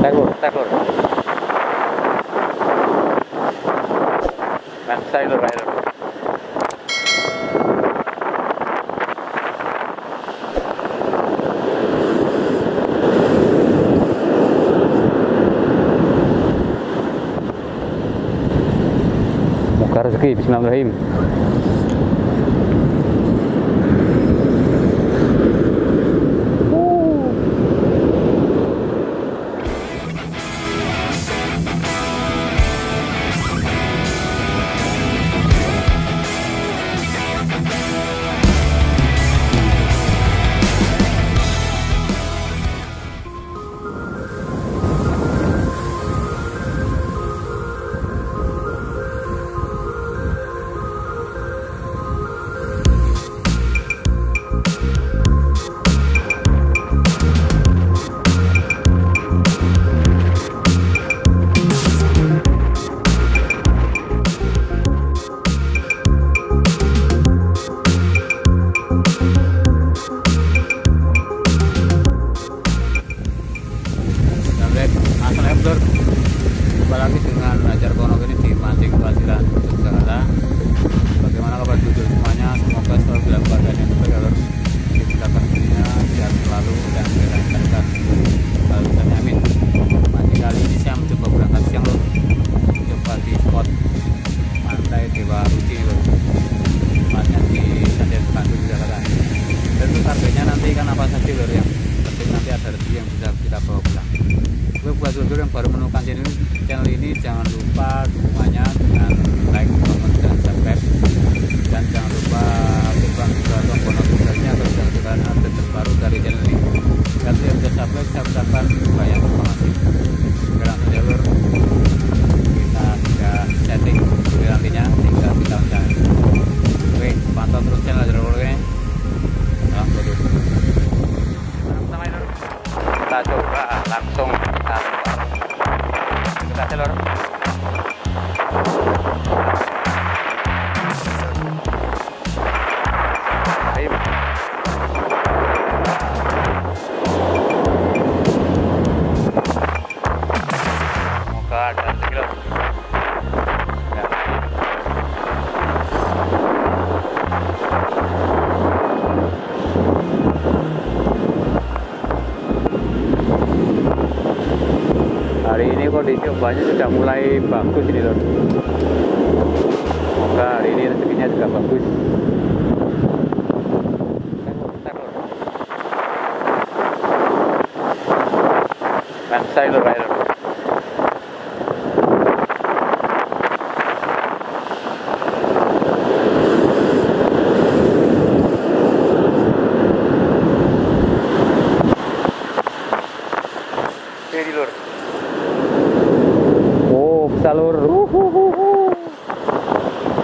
Backward. Backside or right over. Buka rezeki, bismillahirrahmanirrahim. Kondisi ombaknya sudah mulai bagus ini loh. Semoga hari ini rezekinya juga bagus. Backside loh, right.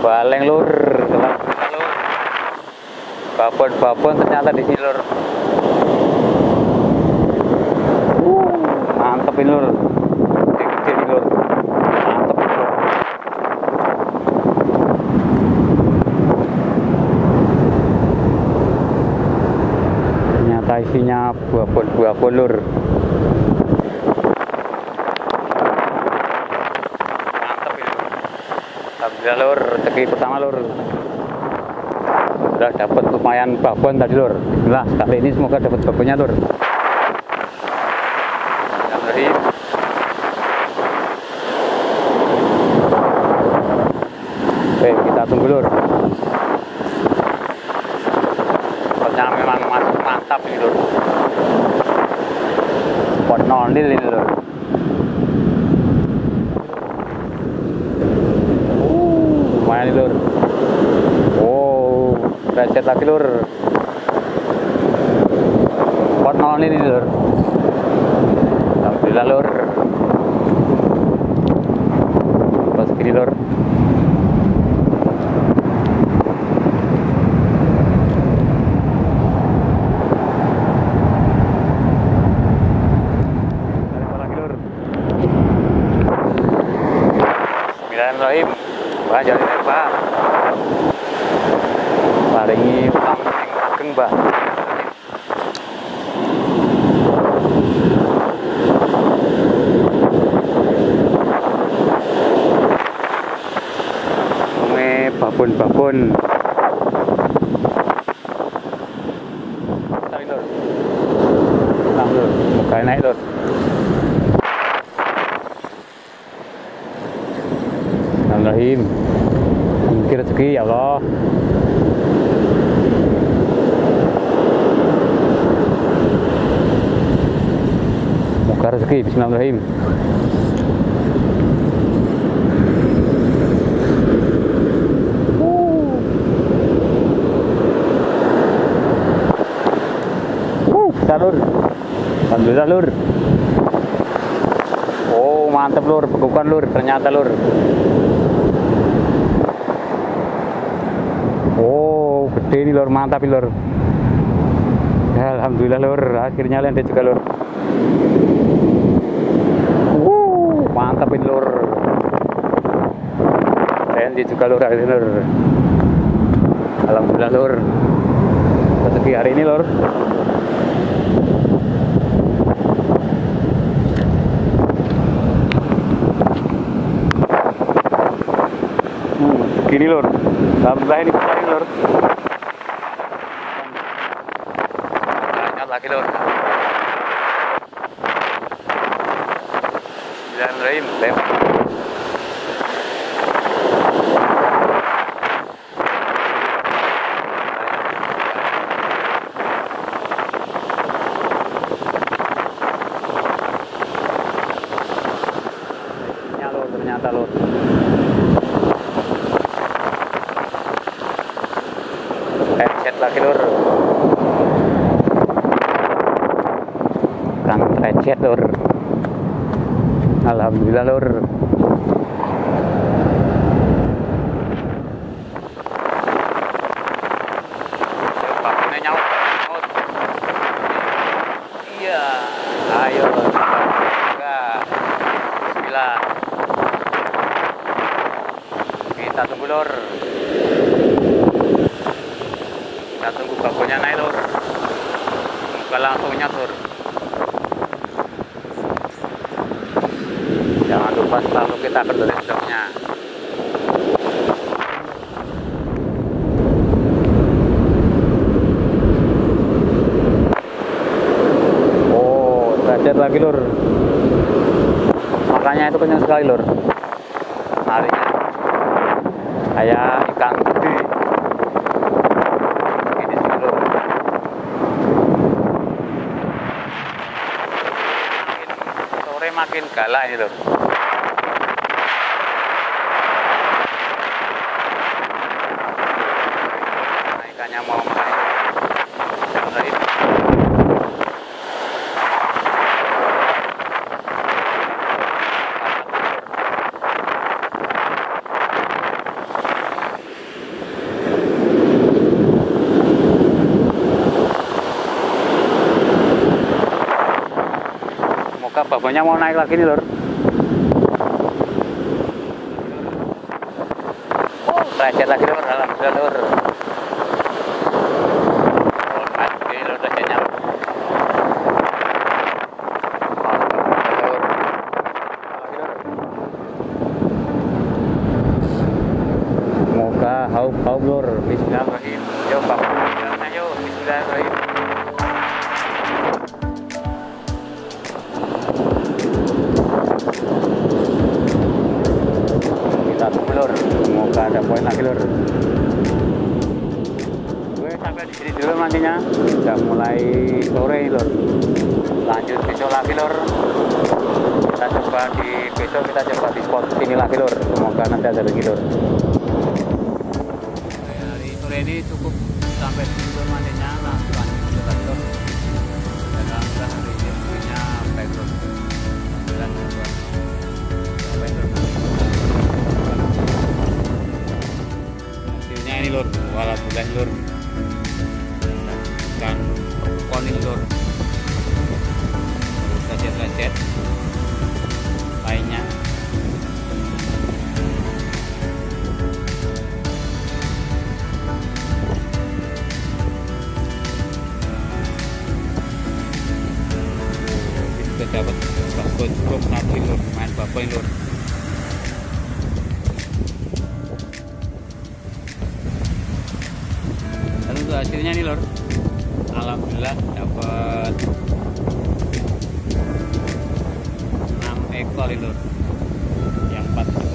Baleng lur, babon ternyata di sini lur. Mantepin lur, kecil lur, mantep lur. Ternyata isinya babon lur. Alhamdulillah lur, rezeki pertama lur. Sudah dapat lumayan babon tadi lur. Nah, kali ini semoga dapat babonnya lur. Oke, kita tunggu lur. Spotnya memang mantap ini lur. Spot nonil ini lur. Lur. Wow, reset lagi lur. Pot nol ini lur. Alhamdulillah lur. Pas kiri lur. Bismillahirrahmanirrahim. Mbak jadi Pak, palingi utang ageng Mbak. Bangun. Tarik lur. Tarik lur. Bukain naik lur. Alhamdulillah. Mungkin rezeki ya Allah. Muka rezeki. Bismillahirrahmanirrahim. Lur, alhamdulillah lur. Oh mantep lur, bekukan lur, ternyata lur. Oh gede nih lur, mantap nih lur. Alhamdulillah lur, akhirnya landai juga lur. Mantap nih lur. Landai juga lur, akhirnya lur. Alhamdulillah lur. Rezeki hari ini lur. Gini lor, alhamdulillah ini besar lor. Angkat lagi lor. Bismillahirrahmanirrahim, lempar. Nyalor ternyata lor. Lagi lur, kang recet lur, alhamdulillah lur. Pakai nyawa, iya, ayo lur, Bismillah, kita tunggu lur. Kita tunggu bakunya naik lur, bukan langsung nyatur. Jangan lupa selalu kita kendor joknya. Oh derajat lagi lur, makanya itu kenyang sekali lur. Harinya ayah ikan gede. Makin galak ini lor. Ikannya mau makan. Pokoknya mau naik lagi nih lor. Oh, terajat lagi lor, alhamdulillah lor. Oke, lor terajatnya. Moga haup-haup lor. Bismillahirrahmanirrahim. Yo, Bapak. Ayo, bismillahirrahmanirrahim. Semoga ada poin lagi lor. Gue sampai di sini dulu nantinya. Udah mulai sore lor. Lanjut besok lagi lor. Kita coba di besok kita coba di spot sini lagi lor. Semoga nanti ada lagi lor. Hari sore ini cukup sampai di sini lor nantinya. Langsung lanjut lagi lor. Dan alhamdulillah hari ini punya baik lor. Alhamdulillah lor. Sampai lor. Ini lor, alhamdulillah lor, ikan koning lor, lecet-lecet, lainnya. Kita dapat bagus, cukup nanti lor, main bapak lor. itu hasilnya nih lor. Alhamdulillah dapat 6 ekor lor, yang 4